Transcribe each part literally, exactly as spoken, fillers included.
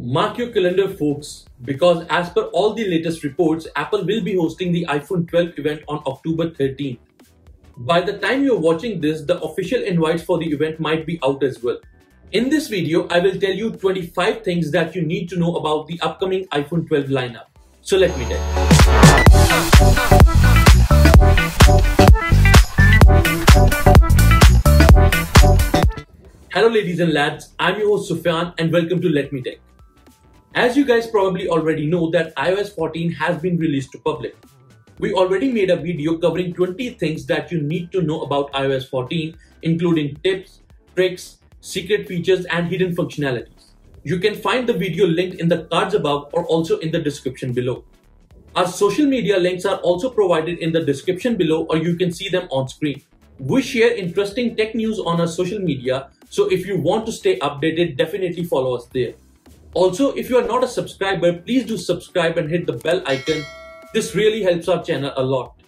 Mark your calendar, folks, because as per all the latest reports, Apple will be hosting the iPhone twelve event on October thirteenth. By the time you're watching this, the official invites for the event might be out as well. In this video, I will tell you twenty-five things that you need to know about the upcoming iPhone twelve lineup. So let me tech. Hello ladies and lads, I'm your host Sufyan and welcome to Let Me Tech. As you guys probably already know that i O S fourteen has been released to public. We already made a video covering twenty things that you need to know about i O S fourteen, including tips, tricks, secret features and hidden functionalities. You can find the video linked in the cards above or also in the description below. Our social media links are also provided in the description below, or you can see them on screen. We share interesting tech news on our social media, so if you want to stay updated, definitely follow us there. Also, if you are not a subscriber, please do subscribe and hit the bell icon. This really helps our channel a lot.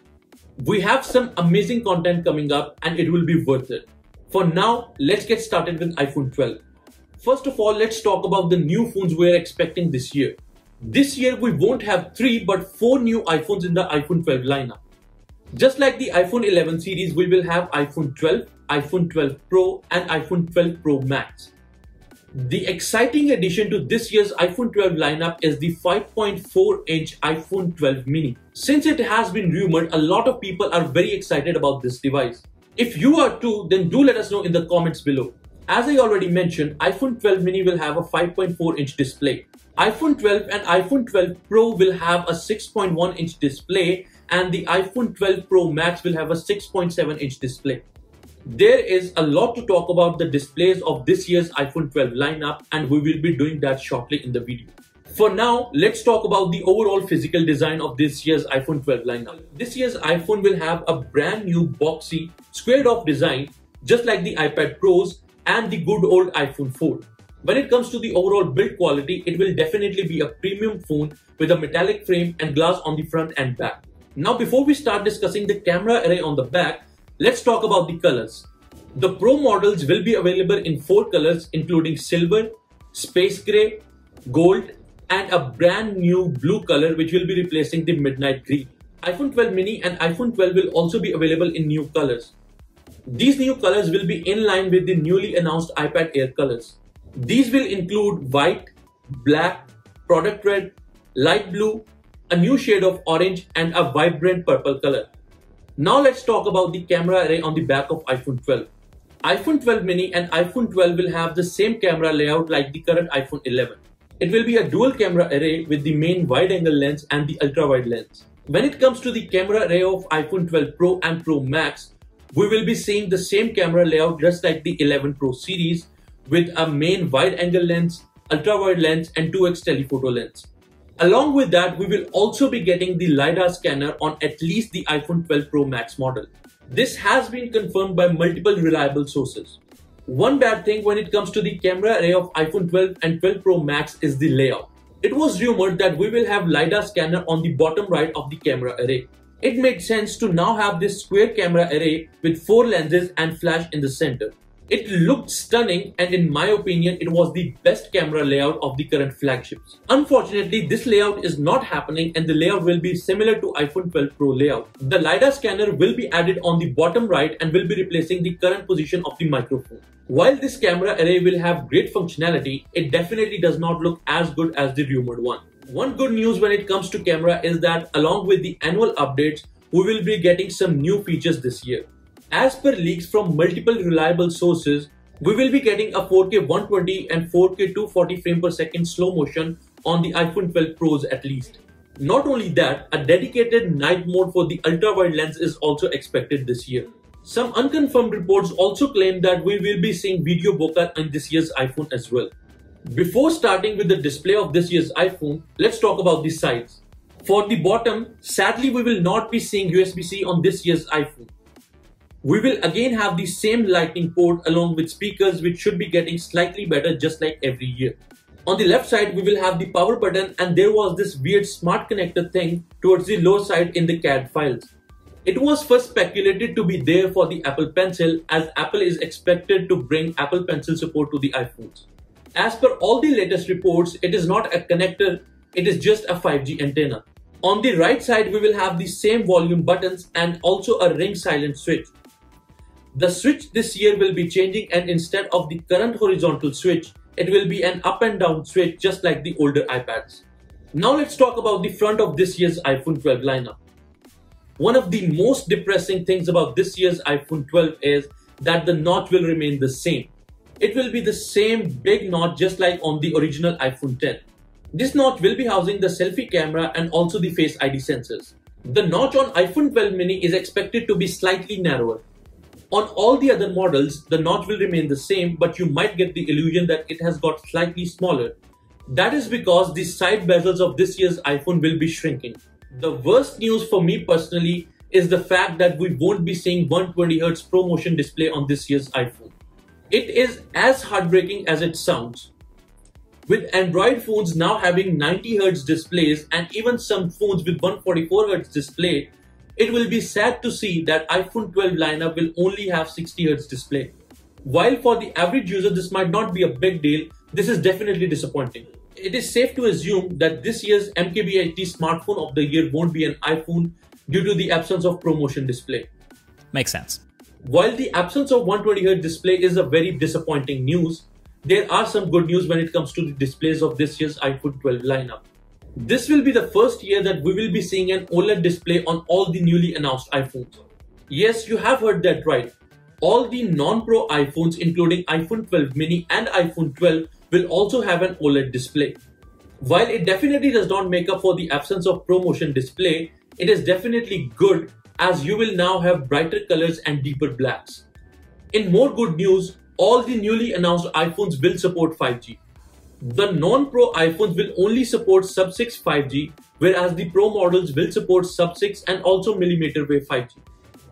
We have some amazing content coming up and it will be worth it. For now, let's get started with iPhone twelve. First of all, let's talk about the new phones we are expecting this year. This year, we won't have three but four new iPhones in the iPhone twelve lineup. Just like the iPhone eleven series, we will have iPhone twelve, iPhone twelve Pro and iPhone twelve Pro Max. The exciting addition to this year's iPhone twelve lineup is the five point four inch iPhone twelve mini. Since it has been rumored, a lot of people are very excited about this device. If you are too, then do let us know in the comments below. As I already mentioned, iPhone twelve mini will have a five point four inch display. iPhone twelve and iPhone twelve Pro will have a six point one inch display and the iPhone twelve Pro Max will have a six point seven inch display. There is a lot to talk about the displays of this year's iPhone twelve lineup and we will be doing that shortly in the video. For now, let's talk about the overall physical design of this year's iPhone twelve lineup. This year's iPhone will have a brand new boxy, squared off design just like the iPad Pros and the good old iPhone four. When it comes to the overall build quality, it will definitely be a premium phone with a metallic frame and glass on the front and back. Now before we start discussing the camera array on the back, let's talk about the colors. The Pro models will be available in four colors including silver, space grey, gold and a brand new blue color which will be replacing the midnight green. iPhone twelve mini and iPhone twelve will also be available in new colors. These new colors will be in line with the newly announced iPad Air colors. These will include white, black, product red, light blue, a new shade of orange and a vibrant purple color. Now let's talk about the camera array on the back of iPhone twelve. iPhone twelve mini and iPhone twelve will have the same camera layout like the current iPhone eleven. It will be a dual camera array with the main wide angle lens and the ultra wide lens. When it comes to the camera array of iPhone twelve Pro and Pro Max, we will be seeing the same camera layout just like the eleven Pro series with a main wide angle lens, ultra wide lens and two X telephoto lens. Along with that, we will also be getting the LiDAR scanner on at least the iPhone twelve Pro Max model. This has been confirmed by multiple reliable sources. One bad thing when it comes to the camera array of iPhone twelve and twelve Pro Max is the layout. It was rumored that we will have LiDAR scanner on the bottom right of the camera array. It made sense to now have this square camera array with four lenses and flash in the center. It looked stunning and in my opinion, it was the best camera layout of the current flagships. Unfortunately, this layout is not happening and the layout will be similar to iPhone twelve Pro layout. The LiDAR scanner will be added on the bottom right and will be replacing the current position of the microphone. While this camera array will have great functionality, it definitely does not look as good as the rumored one. One good news when it comes to camera is that along with the annual updates, we will be getting some new features this year. As per leaks from multiple reliable sources, we will be getting a four K one twenty and four K two forty frame per second slow motion on the iPhone twelve Pros at least. Not only that, a dedicated night mode for the ultra wide lens is also expected this year. Some unconfirmed reports also claim that we will be seeing video bokeh on this year's iPhone as well. Before starting with the display of this year's iPhone, let's talk about the sides. For the bottom, sadly we will not be seeing U S B C on this year's iPhone. We will again have the same lightning port along with speakers which should be getting slightly better just like every year. On the left side we will have the power button and there was this weird smart connector thing towards the lower side in the C A D files. It was first speculated to be there for the Apple Pencil as Apple is expected to bring Apple Pencil support to the iPhones. As per all the latest reports, it is not a connector, it is just a five G antenna. On the right side, we will have the same volume buttons and also a ring silent switch. The switch this year will be changing, and instead of the current horizontal switch, it will be an up and down switch just like the older iPads. Now let's talk about the front of this year's iPhone twelve lineup. One of the most depressing things about this year's iPhone twelve is that the notch will remain the same. It will be the same big notch just like on the original iPhone ten. This notch will be housing the selfie camera and also the Face I D sensors. The notch on iPhone twelve mini is expected to be slightly narrower. On all the other models, the notch will remain the same, but you might get the illusion that it has got slightly smaller. That is because the side bezels of this year's iPhone will be shrinking. The worst news for me personally is the fact that we won't be seeing one hundred twenty hertz ProMotion display on this year's iPhone. It is as heartbreaking as it sounds. With Android phones now having ninety hertz displays and even some phones with one hundred forty-four hertz display, it will be sad to see that iPhone twelve lineup will only have sixty hertz display. While for the average user this might not be a big deal, this is definitely disappointing. It is safe to assume that this year's M K B H D smartphone of the year won't be an iPhone due to the absence of ProMotion display. Makes sense. While the absence of one hundred twenty hertz display is a very disappointing news, there are some good news when it comes to the displays of this year's iPhone twelve lineup. This will be the first year that we will be seeing an OLED display on all the newly announced iPhones. Yes, you have heard that right. All the non-Pro iPhones including iPhone twelve mini and iPhone twelve will also have an OLED display. While it definitely does not make up for the absence of ProMotion display, it is definitely good as you will now have brighter colors and deeper blacks. In more good news, all the newly announced iPhones will support five G. The non-Pro iPhones will only support sub six five G, whereas the Pro models will support sub six and also millimeter wave five G.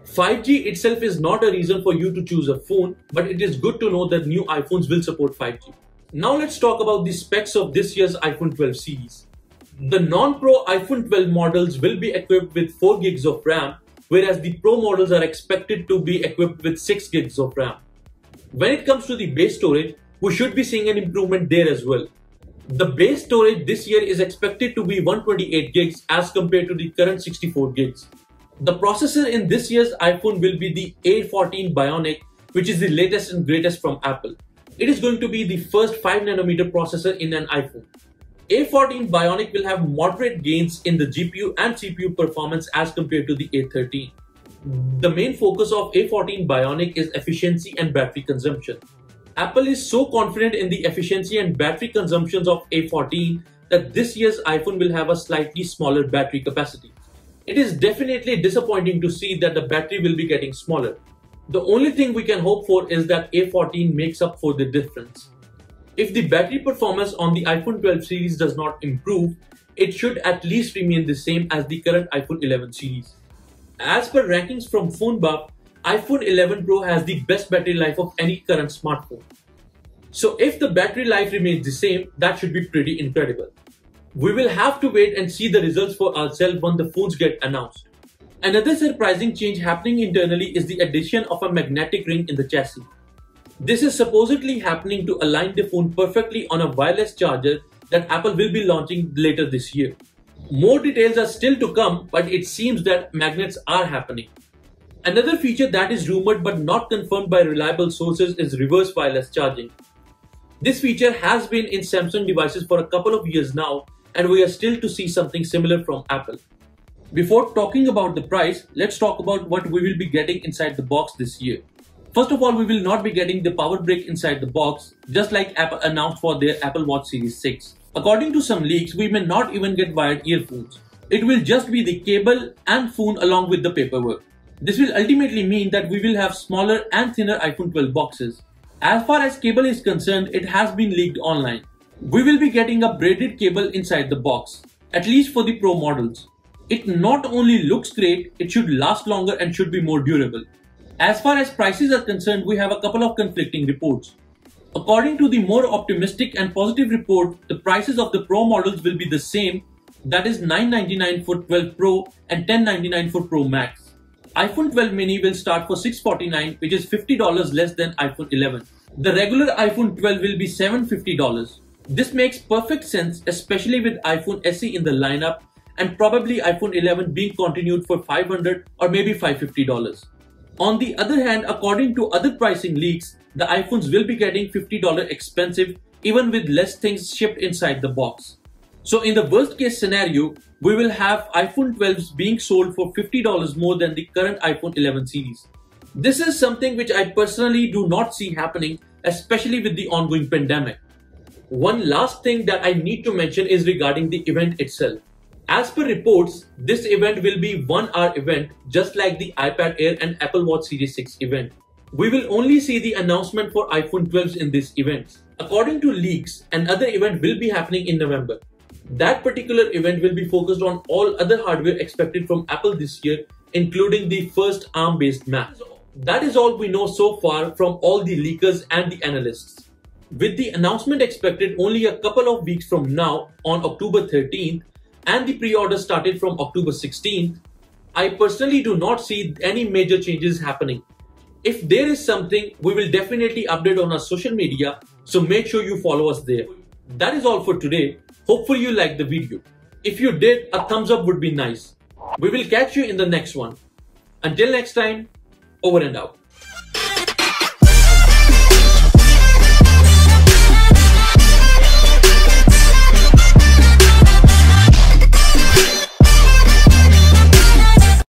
five G itself is not a reason for you to choose a phone, but it is good to know that new iPhones will support five G. Now let's talk about the specs of this year's iPhone twelve series. The non-Pro iPhone twelve models will be equipped with four gigs of RAM, whereas the Pro models are expected to be equipped with six gigs of RAM. When it comes to the base storage, we should be seeing an improvement there as well. The base storage this year is expected to be one hundred twenty-eight gigs as compared to the current sixty-four gigs. The processor in this year's iPhone will be the A fourteen Bionic, which is the latest and greatest from Apple. It is going to be the first five nanometer processor in an iPhone. A fourteen Bionic will have moderate gains in the G P U and C P U performance as compared to the A thirteen. The main focus of A fourteen Bionic is efficiency and battery consumption. Apple is so confident in the efficiency and battery consumptions of A fourteen that this year's iPhone will have a slightly smaller battery capacity. It is definitely disappointing to see that the battery will be getting smaller. The only thing we can hope for is that A fourteen makes up for the difference. If the battery performance on the iPhone twelve series does not improve, it should at least remain the same as the current iPhone eleven series. As per rankings from PhoneBuff, iPhone eleven Pro has the best battery life of any current smartphone. So if the battery life remains the same, that should be pretty incredible. We will have to wait and see the results for ourselves when the phones get announced. Another surprising change happening internally is the addition of a magnetic ring in the chassis. This is supposedly happening to align the phone perfectly on a wireless charger that Apple will be launching later this year. More details are still to come, but it seems that magnets are happening. Another feature that is rumored but not confirmed by reliable sources is reverse wireless charging. This feature has been in Samsung devices for a couple of years now, and we are still to see something similar from Apple. Before talking about the price, let's talk about what we will be getting inside the box this year. First of all, we will not be getting the power brick inside the box, just like Apple announced for their Apple Watch Series six. According to some leaks, we may not even get wired earphones. It will just be the cable and phone along with the paperwork. This will ultimately mean that we will have smaller and thinner iPhone twelve boxes. As far as cable is concerned, it has been leaked online. We will be getting a braided cable inside the box, at least for the Pro models. It not only looks great, it should last longer and should be more durable. As far as prices are concerned, we have a couple of conflicting reports. According to the more optimistic and positive report, the prices of the Pro models will be the same, that is nine hundred ninety-nine dollars for twelve Pro and ten ninety-nine dollars for Pro Max. iPhone twelve mini will start for six hundred forty-nine dollars, which is fifty dollars less than iPhone eleven. The regular iPhone twelve will be seven hundred fifty dollars. This makes perfect sense, especially with iPhone S E in the lineup and probably iPhone eleven being continued for five hundred dollars or maybe five hundred fifty dollars. On the other hand, according to other pricing leaks, the iPhones will be getting fifty dollars expensive even with less things shipped inside the box. So in the worst case scenario, we will have iPhone twelves being sold for fifty dollars more than the current iPhone eleven series. This is something which I personally do not see happening, especially with the ongoing pandemic. One last thing that I need to mention is regarding the event itself. As per reports, this event will be a one hour event, just like the iPad Air and Apple Watch Series six event. We will only see the announcement for iPhone twelves in this event. According to leaks, another event will be happening in November. That particular event will be focused on all other hardware expected from Apple this year, including the first ARM-based Mac. That is all we know so far from all the leakers and the analysts. With the announcement expected only a couple of weeks from now on October thirteenth and the pre-order started from October sixteenth, I personally do not see any major changes happening. If there is something, we will definitely update on our social media, so make sure you follow us there. That is all for today. Hopefully you liked the video. If you did, a thumbs up would be nice. We will catch you in the next one. Until next time, over and out.